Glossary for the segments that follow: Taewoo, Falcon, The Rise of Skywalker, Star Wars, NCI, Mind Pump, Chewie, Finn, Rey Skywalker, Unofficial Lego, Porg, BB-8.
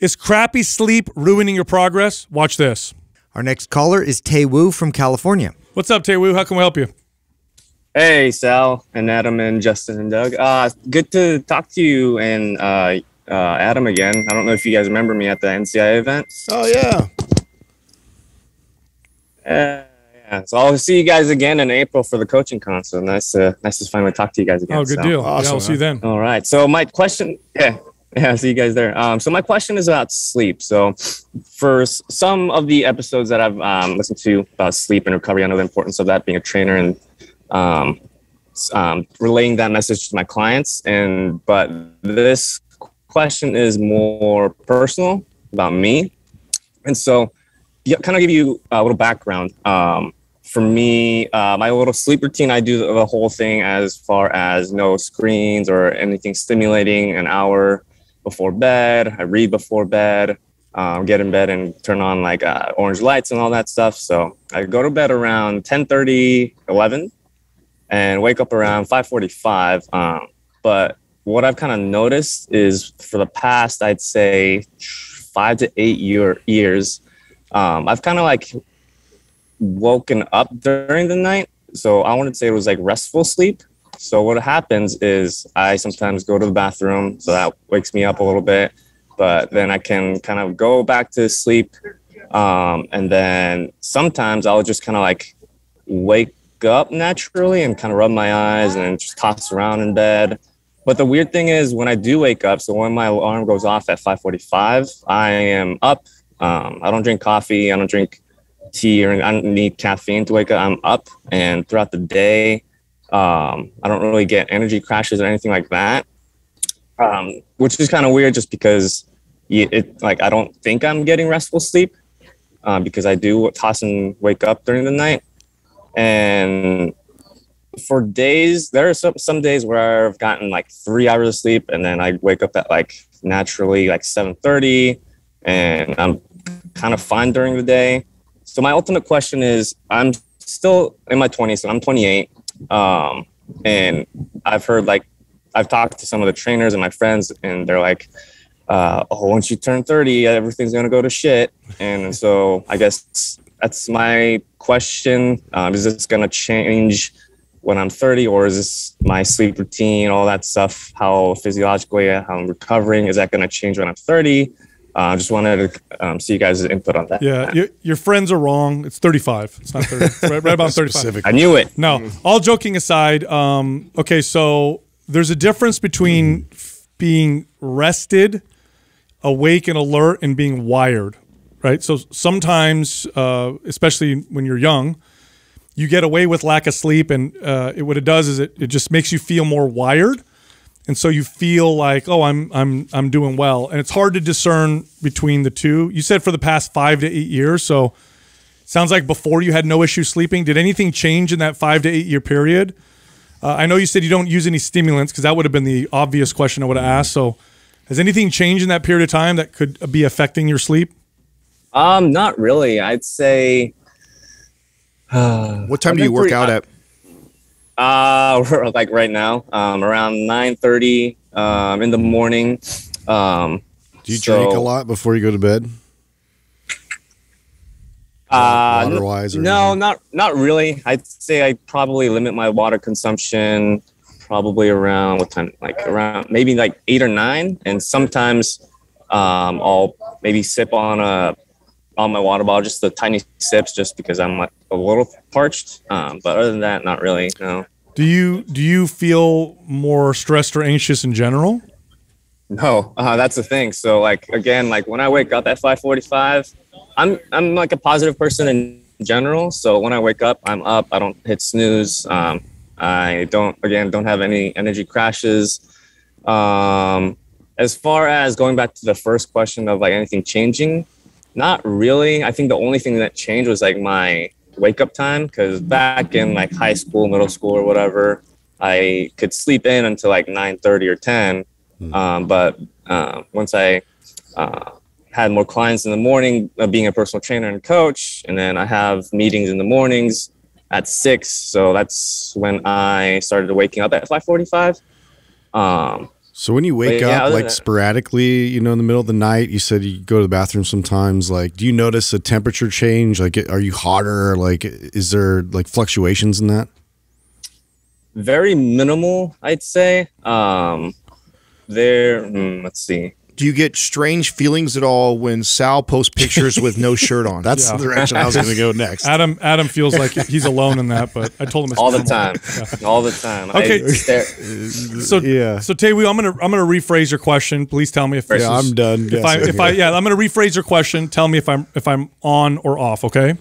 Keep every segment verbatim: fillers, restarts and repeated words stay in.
Is crappy sleep ruining your progress? Watch this. Our next caller is Taewoo from California. What's up, Taewoo? How can we help you? Hey, Sal and Adam and Justin and Doug. Uh, good to talk to you and uh, uh, Adam again. I don't know if you guys remember me at the N C I event. Oh, yeah. Uh, yeah. So I'll see you guys again in April for the coaching con. So nice, uh, nice to finally talk to you guys again. Oh, good Sal. Deal. Awesome. Yeah, I'll see you then. All right. So my question... Yeah. Yeah, I'll see you guys there. Um, so my question is about sleep. So for some of the episodes that I've um, listened to about sleep and recovery, I know the importance of that being a trainer and um, um, relaying that message to my clients. And but this question is more personal about me. And so yeah, kind of give you a little background. Um, for me, uh, my little sleep routine, I do the, the whole thing as far as no screens or anything stimulating, an hour before bed. I read before bed, um, get in bed and turn on like uh, orange lights and all that stuff. So I go to bed around ten thirty, eleven and wake up around five forty-five. Um, but what I've kind of noticed is for the past, I'd say five to eight year, years, um, I've kind of like woken up during the night. So I wanted to say it was like restful sleep. So what happens is I sometimes go to the bathroom, so that wakes me up a little bit, but then I can kind of go back to sleep. Um, and then sometimes I'll just kind of like wake up naturally and kind of rub my eyes and just toss around in bed. But the weird thing is when I do wake up, so when my alarm goes off at five forty-five, I am up. Um, I don't drink coffee. I don't drink tea or I don't need caffeine to wake up. I'm up. And throughout the day, Um, I don't really get energy crashes or anything like that, um, which is kind of weird just because it, it like I don't think I'm getting restful sleep uh, because I do toss and wake up during the night. And for days, there are some, some days where I've gotten like three hours of sleep and then I wake up at like naturally like seven thirty and I'm kind of fine during the day. So my ultimate question is, I'm still in my twenties, so I'm twenty-eight. Um, and I've heard, like, I've talked to some of the trainers and my friends and they're like, uh, oh, once you turn thirty, everything's going to go to shit. And so I guess that's my question. Um, is this going to change when I'm thirty, or is this my sleep routine, all that stuff, how physiologically, how I'm recovering, is that going to change when I'm thirty? I uh, just wanted to um, see you guys' input on that. Yeah, your, your friends are wrong. It's thirty-five. It's not thirty. It's right, right about thirty-five. I knew it. No, all joking aside, um, okay, so there's a difference between mm. being rested, awake and alert, and being wired, right? So sometimes, uh, especially when you're young, you get away with lack of sleep, and uh, it, what it does is it, it just makes you feel more wired. And so you feel like, oh, I'm I'm I'm doing well, and it's hard to discern between the two. You said for the past five to eight years, so it sounds like before you had no issue sleeping. Did anything change in that five to eight year period? Uh, I know you said you don't use any stimulants because that would have been the obvious question I would have asked. So, has anything changed in that period of time that could be affecting your sleep? Um, not really. I'd say. Uh, what time do you work out at? Uh, we're like right now, um, around nine thirty, um, in the morning. Um, do you so, drink a lot before you go to bed? Uh, Water-wise or no, anything? not, not really. I'd say I probably limit my water consumption probably around what time, like around maybe like eight or nine. And sometimes, um, I'll maybe sip on a, on my water bottle, just the tiny sips, just because I'm like a little parched. Um, but other than that, not really. No. Do you do you feel more stressed or anxious in general? No, uh, that's the thing. So like again, like when I wake up at five forty-five, I'm I'm like a positive person in general. So when I wake up, I'm up. I don't hit snooze. Um, I don't again don't have any energy crashes. Um, as far as going back to the first question of like anything changing. Not really. I think the only thing that changed was like my wake up time, because back in like high school, middle school or whatever, I could sleep in until like nine thirty or ten. Mm. Um, but uh, once I uh, had more clients in the morning, uh, being a personal trainer and coach, and then I have meetings in the mornings at six. So that's when I started waking up at five forty-five. Um, So when you wake but, up, yeah, like that. sporadically, you know, in the middle of the night, you said you go to the bathroom sometimes. Like, do you notice a temperature change? Like, are you hotter? Like, is there like fluctuations in that? Very minimal, I'd say. Um, there, mm, let's see. Do you get strange feelings at all when Sal posts pictures with no shirt on? That's yeah. the direction I was going to go next. Adam Adam feels like he's alone in that, but I told him it's all normal. the time, yeah. all the time. Okay, so yeah, so Taewoo, I'm gonna I'm gonna rephrase your question. Please tell me if this yeah, is, I'm done. If I, if I yeah, I'm gonna rephrase your question. Tell me if I'm if I'm on or off. Okay,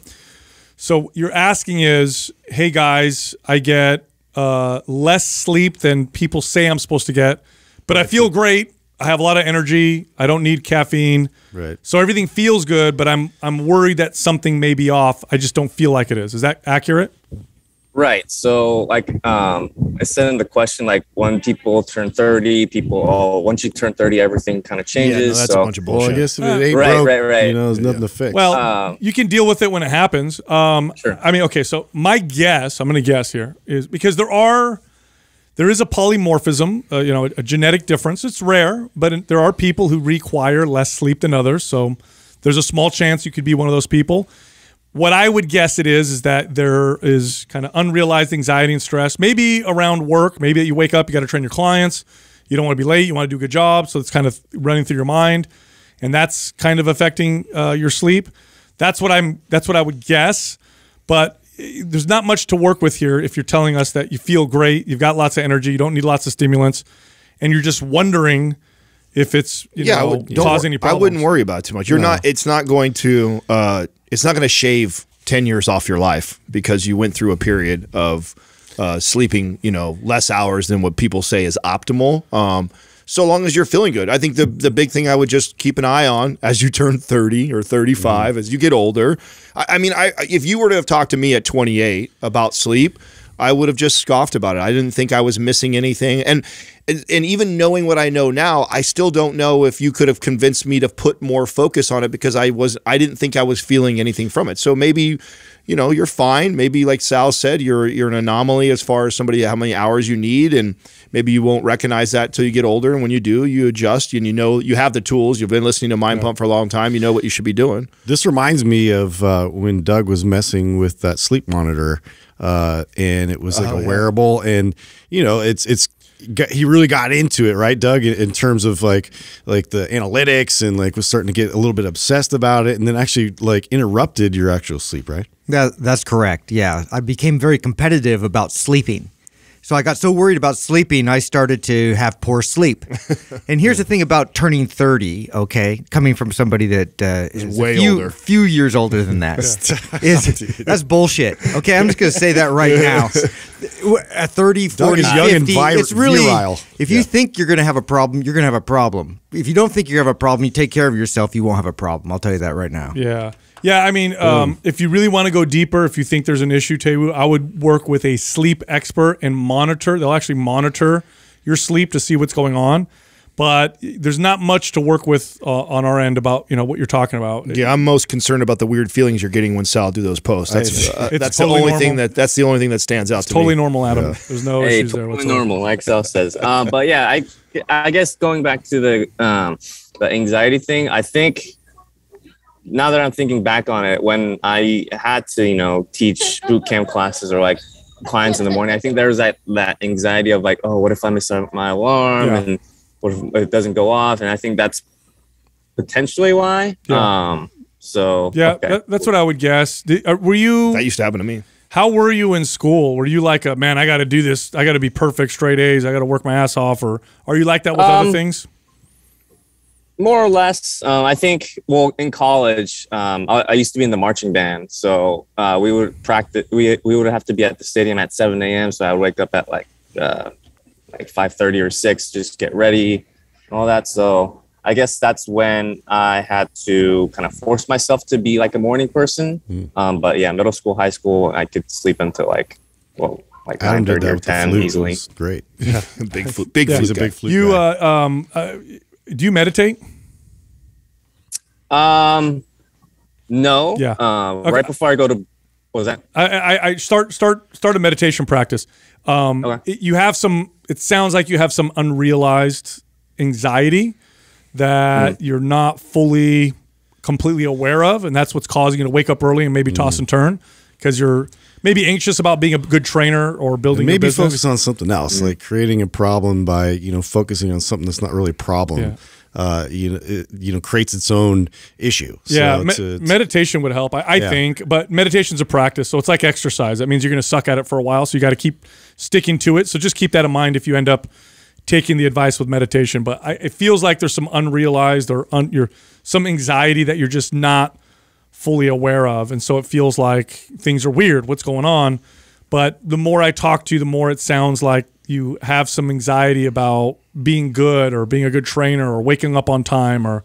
so you're asking is, hey guys, I get uh, less sleep than people say I'm supposed to get, but I feel great. I have a lot of energy. I don't need caffeine. Right. So everything feels good, but I'm I'm worried that something may be off. I just don't feel like it is. Is that accurate? Right. So like um, I said in the question, like when people turn thirty, people oh once you turn thirty, everything kind of changes. Yeah, no, that's so. a bunch of bullshit. Well, I guess if it ain't right, broke, right, right. You know, there's nothing yeah. to fix. Well, um, you can deal with it when it happens. Um, sure. I mean, okay. So my guess, I'm going to guess here, is because there are. There is a polymorphism, uh, you know, a, a genetic difference. It's rare, but in, there are people who require less sleep than others. So there's a small chance you could be one of those people. What I would guess it is is that there is kind of unrealized anxiety and stress, maybe around work, maybe you wake up, you got to train your clients, you don't want to be late, you want to do a good job, so it's kind of running through your mind, and that's kind of affecting uh, your sleep. That's what I'm. That's what I would guess, but. There's not much to work with here if you're telling us that you feel great, you've got lots of energy, you don't need lots of stimulants, and you're just wondering if it's you yeah, know, cause any problems. I wouldn't worry about it too much. You're no. not. It's not going to. Uh, it's not going to shave ten years off your life because you went through a period of uh, sleeping, you know, less hours than what people say is optimal. Um, so long as you're feeling good, I think the the big thing I would just keep an eye on as you turn thirty or thirty-five, mm-hmm. as you get older. I, I mean, I if you were to have talked to me at twenty-eight about sleep, I would have just scoffed about it. I didn't think I was missing anything, and and, and even knowing what I know now, I still don't know if you could have convinced me to put more focus on it because I was I didn't think I was feeling anything from it. So maybe, you know, you're fine. Maybe like Sal said, you're you're an anomaly as far as somebody how many hours you need, and maybe you won't recognize that till you get older. And when you do, you adjust, and you know you have the tools. You've been listening to Mind yeah. Pump for a long time. You know what you should be doing. This reminds me of uh, when Doug was messing with that sleep monitor. Uh, and it was like oh, a wearable yeah. and you know, it's, it's, he really got into it, right, Doug, in terms of like, like the analytics and like was starting to get a little bit obsessed about it and then actually like interrupted your actual sleep, right? That, that's correct. Yeah. I became very competitive about sleeping. So I got so worried about sleeping, I started to have poor sleep. And here's the thing about turning thirty, okay, coming from somebody that uh, is way a few, older. few years older than that. is, that's bullshit. Okay, I'm just going to say that right now. At thirty, forty, fifty, it's really, virile. if you yeah. think you're going to have a problem, you're going to have a problem. If you don't think you have a problem, you take care of yourself, you won't have a problem. I'll tell you that right now. Yeah. Yeah, I mean, um, mm. if you really want to go deeper, if you think there's an issue, Taewoo, I would work with a sleep expert and monitor. They'll actually monitor your sleep to see what's going on. But there's not much to work with uh, on our end about you know what you're talking about. Yeah, I'm most concerned about the weird feelings you're getting when Sal do those posts. That's uh, that's totally the only normal. thing that that's the only thing that stands out. It's to totally me. normal, Adam. Yeah. There's no hey, issues totally there. Whatsoever. Normal, like Sal says. Uh, but yeah, I I guess going back to the um, the anxiety thing, I think. Now that I'm thinking back on it, when I had to, you know, teach boot camp classes or like clients in the morning, I think there was that, that anxiety of like, oh, what if I miss my alarm yeah. and what if it doesn't go off? And I think that's potentially why. Yeah. Um, so, yeah, okay. that, that's what I would guess. Did, uh, were you? That used to happen to me. How were you in school? Were you like, a, man, I got to do this. I got to be perfect, straight A's. I got to work my ass off. Or are you like that with um, other things? More or less, um, I think. Well, in college, um, I, I used to be in the marching band, so uh, we would practice. We we would have to be at the stadium at seven A M So I would wake up at like uh, like five thirty or six, just get ready, and all that. So I guess that's when I had to kind of force myself to be like a morning person. Mm. Um, but yeah, middle school, high school, I could sleep until like well. Like I did that with the flute easily. Great, yeah. big flute, big yeah, flute, he's a big flute. You guy. Uh, um. Uh, Do you meditate? Um, no. Yeah. Um, okay. Right before I go to, what was that? I, I, I start start start a meditation practice. Um, okay. it, you have some. It sounds like you have some unrealized anxiety that mm. you're not fully completely aware of, and that's what's causing you to wake up early and maybe mm. toss and turn because you're maybe anxious about being a good trainer or building. And maybe your focus on something else, mm. like creating a problem by you know focusing on something that's not really a problem. Yeah. Uh, you know, it, you know, creates its own issue. So yeah, it's, me it's, meditation would help, I, I yeah. think. But meditation's a practice, so it's like exercise. That means you're going to suck at it for a while, so you got to keep sticking to it. So just keep that in mind if you end up taking the advice with meditation. But I, it feels like there's some unrealized or un, you're, some anxiety that you're just not fully aware of, and so it feels like things are weird. What's going on? But the more I talk to you, the more it sounds like you have some anxiety about being good or being a good trainer or waking up on time or,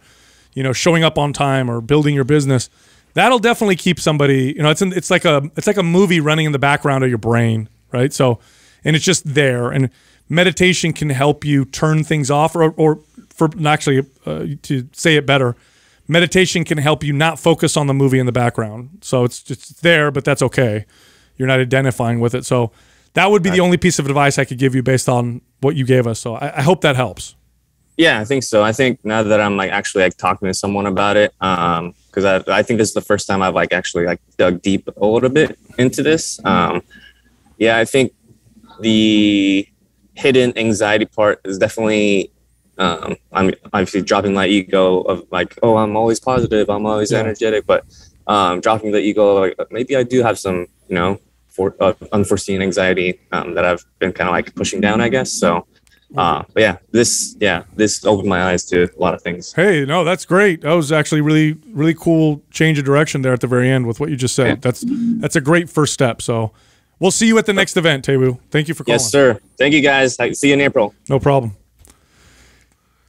you know, showing up on time or building your business. That'll definitely keep somebody, you know, it's, in, it's like a, it's like a movie running in the background of your brain. Right. So, and it's just there, and meditation can help you turn things off or, or for actually uh, to say it better, meditation can help you not focus on the movie in the background. So it's just there, but that's okay. You're not identifying with it. So that would be the only piece of advice I could give you based on what you gave us. So I, I hope that helps. Yeah, I think so. I think now that I'm like actually like talking to someone about it, um, because I, I think this is the first time I've like actually like dug deep a little bit into this. Um, yeah, I think the hidden anxiety part is definitely um, I'm obviously dropping my ego of like, oh, I'm always positive, I'm always yeah. energetic, but um, dropping the ego, like maybe I do have some, you know, for uh, unforeseen anxiety um, that I've been kind of like pushing down, I guess. So, uh, but yeah, this, yeah, this opened my eyes to a lot of things. Hey, no, that's great. That was actually really, really cool change of direction there at the very end with what you just said. Yeah. That's, that's a great first step. So we'll see you at the next event, Taewoo. Thank you for calling. Yes, sir. Thank you guys. See you in April. No problem.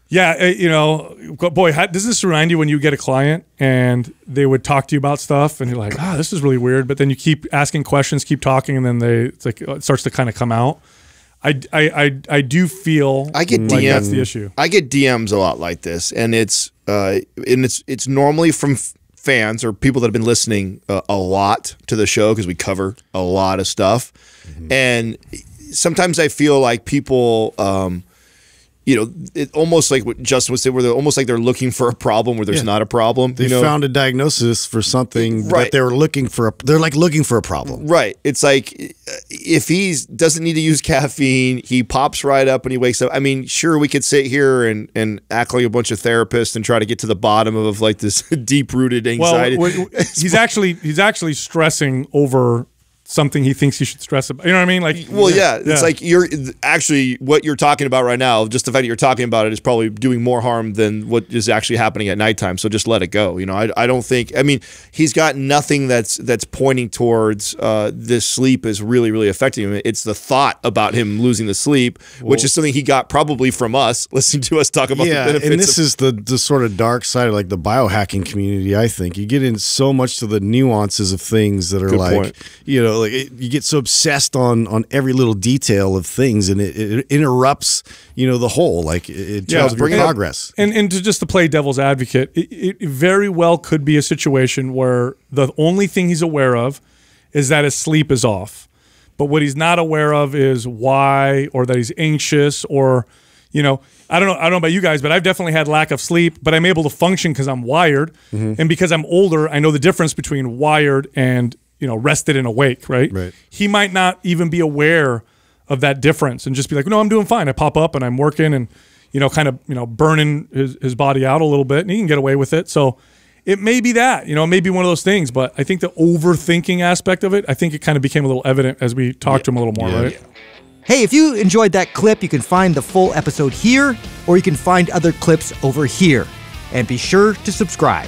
Yeah, you know, boy, how, does this remind you when you get a client and they would talk to you about stuff and you're like, ah, oh, this is really weird. But then you keep asking questions, keep talking, and then they it's like it starts to kind of come out. I, I, I, I do feel I get like D M, that's the issue. I get D Ms a lot like this, and it's uh, and it's it's normally from fans or people that have been listening uh, a lot to the show because we cover a lot of stuff, mm-hmm. and sometimes I feel like people. Um, You know, it almost like what Justin was saying, where they're almost like they're looking for a problem where there's yeah. not a problem. They you know? found a diagnosis for something right. that they were looking for. A, they're like looking for a problem. Right. It's like if he doesn't need to use caffeine, he pops right up when he wakes up. I mean, sure, we could sit here and, and act like a bunch of therapists and try to get to the bottom of like this deep-rooted anxiety. Well, he's, actually, he's actually stressing over something he thinks he should stress about. You know what I mean? Like, well, yeah, yeah. it's like you're actually what you're talking about right now. Just the fact that you're talking about it is probably doing more harm than what is actually happening at nighttime. So just let it go. You know, I, I don't think, I mean, he's got nothing that's, that's pointing towards uh, this sleep is really, really affecting him. It's the thought about him losing the sleep, well, which is something he got probably from us, listening to us talk about yeah, the benefits. And this is the, the sort of dark side of like the biohacking community, I think. You get in so much to the nuances of things that are good like, point. you know, like it, you get so obsessed on on every little detail of things, and it, it interrupts you know the whole like it yeah, your progress. And and to just to play devil's advocate, it, it very well could be a situation where the only thing he's aware of is that his sleep is off, but what he's not aware of is why, or that he's anxious, or you know I don't know I don't know about you guys, but I've definitely had lack of sleep, but I'm able to function because I'm wired, mm-hmm. and because I'm older, I know the difference between wired and you know, rested and awake, right? Right. He might not even be aware of that difference and just be like, no, I'm doing fine. I pop up and I'm working and, you know, kind of, you know, burning his, his body out a little bit, and he can get away with it. So it may be that, you know, it may be one of those things, but I think the overthinking aspect of it, I think it kind of became a little evident as we talked yeah. to him a little more, yeah. right? Yeah. Hey, if you enjoyed that clip, you can find the full episode here, or you can find other clips over here. And be sure to subscribe.